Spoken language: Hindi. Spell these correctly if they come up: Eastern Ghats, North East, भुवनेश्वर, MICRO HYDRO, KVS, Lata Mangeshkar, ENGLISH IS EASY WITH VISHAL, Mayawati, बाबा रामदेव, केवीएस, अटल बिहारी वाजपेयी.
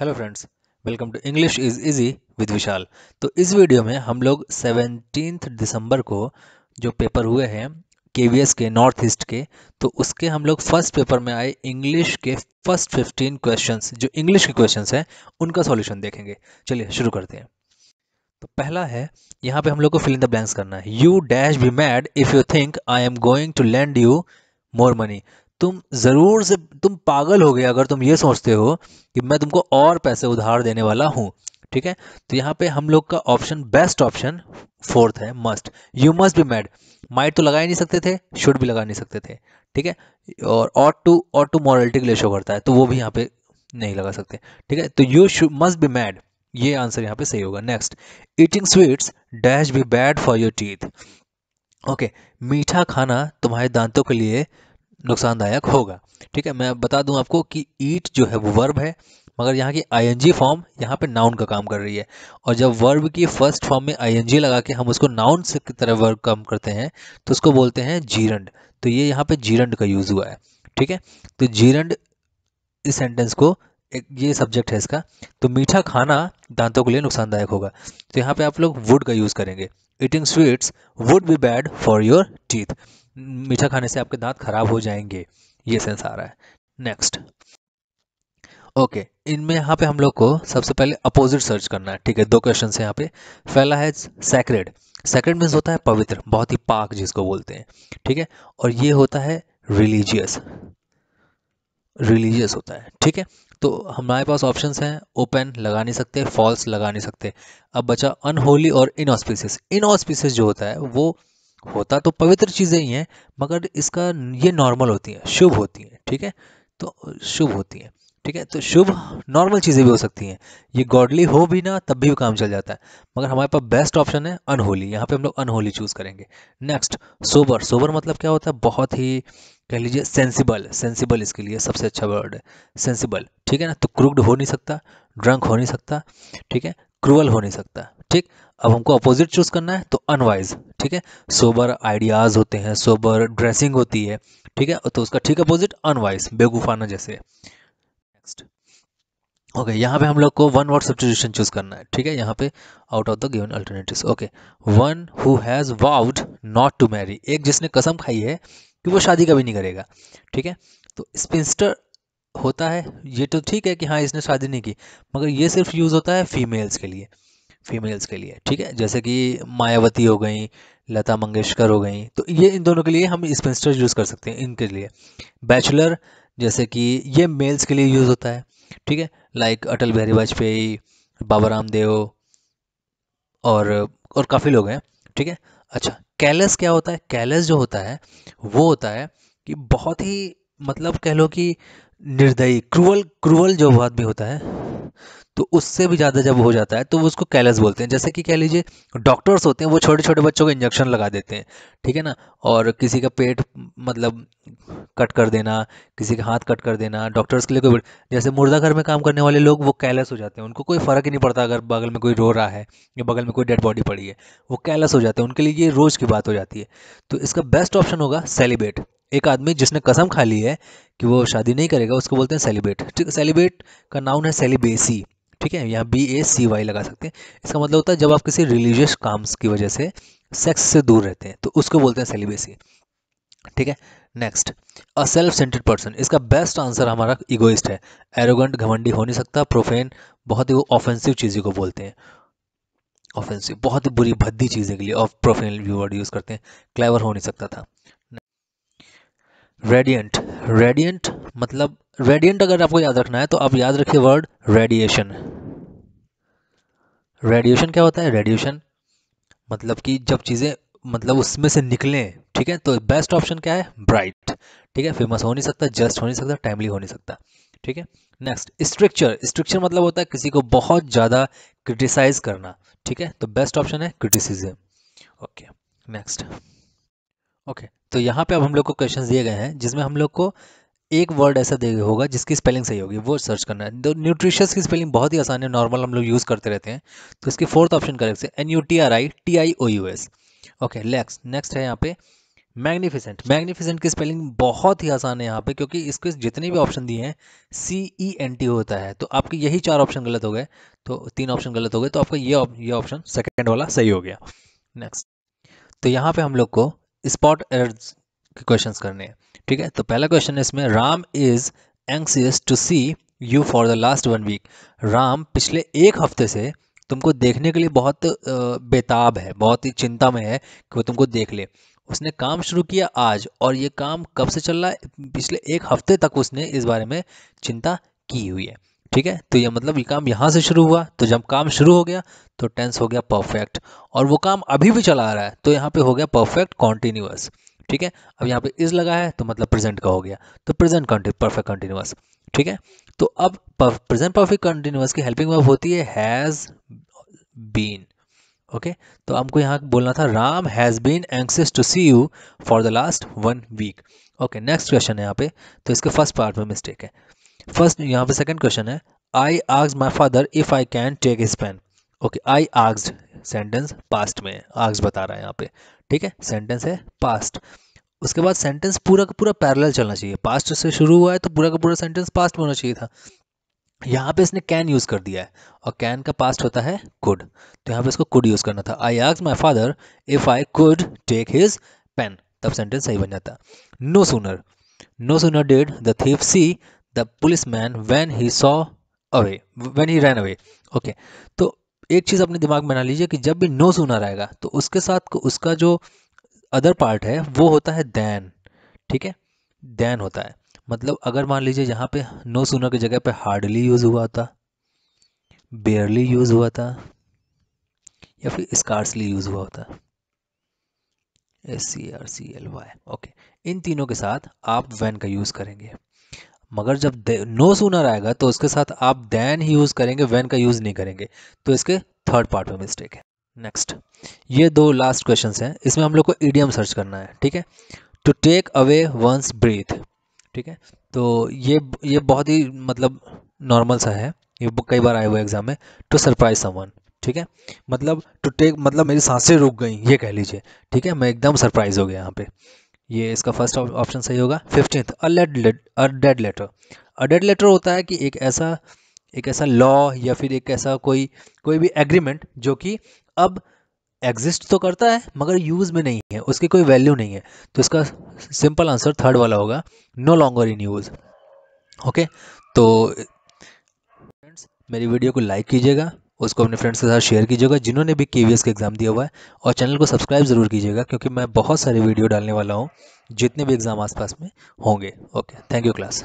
Hello friends, welcome to English is easy with Vishal. तो इस वीडियो में हम लोग 17 दिसंबर को जो पेपर हुए हैं केवीएस के नॉर्थ ईस्ट के, तो उसके हम लोग फर्स्ट पेपर में आए इंग्लिश के फर्स्ट 15 क्वेश्चंस, जो इंग्लिश के क्वेश्चंस हैं उनका सॉल्यूशन देखेंगे। चलिए शुरू करते हैं। तो पहला है, यहाँ पे हम लोग को फिल इन द ब्लैंक्स करना है। You dash be mad if you think I am going to land you more money. तुम पागल हो गए अगर तुम ये सोचते हो कि मैं तुमको और पैसे उधार देने वाला हूँ। ठीक है, तो यहाँ पे हम लोग का ऑप्शन, बेस्ट ऑप्शन फोर्थ है, must. You must be mad, might तो लगा ही नहीं सकते थे, शुड भी लगा नहीं सकते थे। ठीक है, और ऑट टू मॉरलिटी के लिए शो करता है, तो वो भी यहाँ पे नहीं लगा सकते। ठीक है, तो यू मस्ट बी मैड, ये आंसर यहाँ पे सही होगा। Next, eating sweets dash be bad for your teeth. Okay, मीठा खाना तुम्हारे दांतों के लिए नुकसानदायक होगा। ठीक है, मैं बता दूं आपको कि ईट जो है वो वर्ब है, मगर यहाँ की आईएनजी फॉर्म यहाँ पे नाउन का काम कर रही है, और जब वर्ब की फर्स्ट फॉर्म में आईएनजी लगा के हम उसको नाउन से की तरह वर्ब काम करते हैं तो उसको बोलते हैं जीरंड। तो ये यहाँ पे जीरंड का यूज़ हुआ है। ठीक है, तो जीरंड इस सेंटेंस को, एक ये सब्जेक्ट है इसका। तो मीठा खाना दांतों के लिए नुकसानदायक होगा, तो यहाँ पर आप लोग वुड का यूज़ करेंगे। Eating sweets would be bad for your teeth, मीठा खाने से आपके दांत खराब हो जाएंगे, ये सेंस आ रहा है। नेक्स्ट, ओके, इनमें यहाँ पे हम लोग को सबसे पहले अपोजिट सर्च करना है। ठीक है, दो क्वेश्चन है यहाँ पे। पहला है सैक्रेड, सैक्रेड मीन्स होता है पवित्र, बहुत ही पाक जिसको बोलते हैं। ठीक है, और ये होता है रिलीजियस, रिलीजियस होता है। ठीक है, तो हमारे पास ऑप्शंस हैं, ओपन लगा नहीं सकते, फॉल्स लगा नहीं सकते। अब बचा अनहोली और इनऑस्पिशियस। इनऑस्पिशियस जो होता है वो होता तो पवित्र चीज़ें ही हैं, मगर इसका ये नॉर्मल होती हैं, शुभ होती हैं। ठीक है, तो शुभ होती हैं। ठीक है, तो शुभ नॉर्मल चीज़ें भी हो सकती हैं, ये गॉडली हो भी ना तब भी काम चल जाता है, मगर हमारे पास बेस्ट ऑप्शन है अनहोली। यहाँ पे हम लोग अनहोली चूज़ करेंगे। Next, sober. सोबर मतलब क्या होता है, बहुत ही कह लीजिए सेंसिबल, सेंसिबल इसके लिए सबसे अच्छा वर्ड है, सेंसिबल। ठीक है ना, तो क्रूड हो नहीं सकता, ड्रंक हो नहीं सकता, ठीक है, क्रूअल हो नहीं सकता। ठीक, अब हमको अपोजिट चूज करना है, तो अनवाइज। ठीक है, सोबर आइडियाज होते हैं, सोबर ड्रेसिंग होती है। ठीक है, तो उसका ठीक अपोजिट अनवाइज, बेवकूफाना जैसे। नेक्स्ट, ओके, यहाँ पे हम लोग को वन वर्ड सब्स्टिट्यूशन चूज करना है। ठीक है, यहाँ पे out of the given alternatives. Okay, one who has vowed not to marry, एक जिसने कसम खाई है कि वो शादी कभी नहीं करेगा। ठीक है, तो स्पिंस्टर होता है, ये तो ठीक है कि हाँ इसने शादी नहीं की, मगर ये सिर्फ यूज़ होता है फीमेल्स के लिए, फीमेल्स के लिए। ठीक है, जैसे कि मायावती हो गई, लता मंगेशकर हो गई, तो ये इन दोनों के लिए हम स्पिंस्टर यूज़ कर सकते हैं, इनके लिए। बैचलर, जैसे कि ये मेल्स के लिए यूज़ होता है। ठीक है, लाइक अटल बिहारी वाजपेयी, बाबा रामदेव और काफ़ी लोग हैं। ठीक है, अच्छा, कैलस क्या होता है? कैलस जो होता है वो होता है कि बहुत ही, मतलब कह लो कि निर्दयी, क्रूअल जो आदमी होता है, तो उससे भी ज़्यादा जब हो जाता है तो उसको कैलस बोलते हैं। जैसे कि कह लीजिए डॉक्टर्स होते हैं, वो छोटे छोटे बच्चों को इंजेक्शन लगा देते हैं। ठीक है ना, और किसी का पेट मतलब कट कर देना, किसी का हाथ कट कर देना, डॉक्टर्स के लिए कोई, जैसे मुर्दा घर में काम करने वाले लोग वो कैलस हो जाते हैं, उनको कोई फ़र्क ही नहीं पड़ता अगर बगल में कोई रो रहा है या बगल में कोई डेड बॉडी पड़ी है, वो कैलस हो जाते हैं, उनके लिए ये रोज़ की बात हो जाती है। तो इसका बेस्ट ऑप्शन होगा सेलिब्रेट। एक आदमी जिसने कसम खा ली है कि वो शादी नहीं करेगा, उसको बोलते हैं सेलिब्रेट। ठीक, सेलिब्रेट का नाउन है सेलिबेसी। ठीक है, यहाँ BACY लगा सकते हैं, इसका मतलब होता है जब आप किसी रिलीजियस काम्स की वजह से सेक्स से दूर रहते हैं, तो उसको बोलते हैं सेलिबेसी। ठीक है, next, a self centred person. इसका बेस्ट आंसर हमारा ईगोइस्ट है। एरोगेंट, घमंडी हो नहीं सकता, प्रोफेन, बहुत ही वो ऑफेंसिव चीज़ों को बोलते हैं, ऑफेंसिव, बहुत ही बुरी भद्दी चीज़ें के लिए और प्रोफेन वर्ड यूज़ करते हैं। क्लेवर हो नहीं सकता था। रेडियंट, रेडियंट मतलब, रेडियंट अगर आपको याद रखना है तो आप याद रखिए वर्ड रेडिएशन। रेडिएशन क्या होता है? रेडिएशन मतलब कि जब चीज़ें, मतलब उसमें से निकलें। ठीक है, तो बेस्ट ऑप्शन क्या है? ब्राइट। ठीक है, फेमस हो नहीं सकता, जस्ट हो नहीं सकता, टाइमली हो नहीं सकता। ठीक है, नेक्स्ट, स्ट्रिक्चर। स्ट्रिक्चर मतलब होता है किसी को बहुत ज़्यादा क्रिटिसाइज करना। ठीक है, तो बेस्ट ऑप्शन है क्रिटिसिज्म। ओके, नेक्स्ट, ओके, तो यहाँ पे अब हम लोग को क्वेश्चन दिए गए हैं जिसमें हम लोग को एक वर्ड ऐसा दिया होगा जिसकी स्पेलिंग सही होगी, वो सर्च करना है। तो न्यूट्रिशियस की स्पेलिंग बहुत ही आसान है, नॉर्मल हम लोग यूज़ करते रहते हैं, तो इसकी फोर्थ ऑप्शन करेक्ट है, NUTRITIOUS। ओके, नेक्स्ट है यहाँ पे मैग्निफिसेंट। मैग्निफिसेंट की स्पेलिंग बहुत ही आसान है यहाँ पे, क्योंकि इसके जितने भी ऑप्शन दिए हैं CENT होता है, तो आपके यही चार ऑप्शन गलत हो गए, तो तीन ऑप्शन गलत हो गए, तो आपका ये ऑप्शन सेकंड वाला सही हो गया। नेक्स्ट, तो यहाँ पे हम लोग को स्पॉट एरर्स के क्वेश्चंस करने हैं, ठीक है। तो पहला क्वेश्चन है इसमें, Ram is anxious to see you for the last 1 week. Ram पिछले एक हफ्ते से तुमको देखने के लिए बहुत बेताब है, बहुत ही चिंता में है कि वो तुमको देख ले। उसने काम शुरू किया आज, और ये काम कब से चल रहा है, पिछले एक हफ्ते तक उसने इस बारे में चिंता की हुई है, ठीक है। तो ये मतलब ये काम यहाँ से शुरू हुआ, तो जब काम शुरू हो गया तो टेंस हो गया परफेक्ट, और वो काम अभी भी चला रहा है, तो यहाँ पे हो गया परफेक्ट कॉन्टिन्यूअस, ठीक है। अब यहाँ पे इज लगा है तो मतलब प्रेजेंट का हो गया, तो प्रेजेंट परफेक्ट कॉन्टिन्यूअस, ठीक है। तो अब प्रेजेंट परफेक्ट कॉन्टिन्यूअस की हेल्पिंग वर्ब होती है हैज़ बीन, ओके। तो हमको यहाँ बोलना था Ram has been anxious to see you for the last 1 week, okay. Next question है यहाँ पे, तो इसके फर्स्ट पार्ट में मिस्टेक है। फर्स्ट यहाँ पे सेकंड क्वेश्चन है, I asked my father if I can take his pen, okay. I asked sentence past में आस्क्ड बता रहा है यहाँ पे, ठीक है, सेंटेंस है पास्ट। उसके बाद सेंटेंस पूरा का पूरा पैरेलल चलना चाहिए, पास्ट से शुरू हुआ है तो पूरा का पूरा सेंटेंस पास्ट में होना चाहिए था। यहाँ पे इसने कैन यूज़ कर दिया है, और कैन का पास्ट होता है कुड, तो यहाँ पे इसको कुड यूज़ करना था। I asked my father if I could take his pen, तब सेंटेंस सही बन जाता। No sooner did the thief see the policeman when he saw away, when he ran away, okay. तो एक चीज़ अपने दिमाग में बना लीजिए कि जब भी नो सूनर आएगा तो उसके साथ उसका जो अदर पार्ट है वो होता है देन, ठीक है, देन होता है। मतलब अगर मान लीजिए यहाँ पे नो सूनर की जगह पे हार्डली यूज़ हुआ था, बेयरली यूज़ हुआ था, या फिर स्कार्सली यूज़ हुआ होता, SCARCLY, ओके, इन तीनों के साथ आप वैन का यूज़ करेंगे। मगर जब नो सूनर आएगा तो उसके साथ आप देन ही यूज़ करेंगे, वैन का यूज़ नहीं करेंगे, तो इसके थर्ड पार्ट में मिस्टेक है। नेक्स्ट, ये दो लास्ट क्वेश्चंस हैं, इसमें हम लोग को इडियम सर्च करना है, ठीक है। To take away one's breath, ठीक है। तो ये बहुत ही मतलब नॉर्मल सा है, ये कई बार आए हुए एग्जाम में। टू सरप्राइज समवन, ठीक है, मतलब टू टेक मतलब मेरी सांसें रुक गई, ये कह लीजिए, ठीक है, मैं एकदम सरप्राइज हो गया यहाँ पे, ये इसका फर्स्ट ऑप्शन सही होगा। 15th, a dead letter. A dead letter होता है कि एक ऐसा लॉ या फिर एक ऐसा कोई भी एग्रीमेंट जो कि अब एग्जिस्ट तो करता है मगर यूज़ में नहीं है, उसकी कोई वैल्यू नहीं है, तो इसका सिंपल आंसर थर्ड वाला होगा, no longer in use, okay. तो फ्रेंड्स, मेरी वीडियो को लाइक कीजिएगा, उसको अपने फ्रेंड्स के साथ शेयर कीजिएगा जिन्होंने भी KVS का एग्ज़ाम दिया हुआ है, और चैनल को सब्सक्राइब ज़रूर कीजिएगा, क्योंकि मैं बहुत सारी वीडियो डालने वाला हूँ जितने भी एग्ज़ाम आसपास में होंगे, ओके। Thank you class.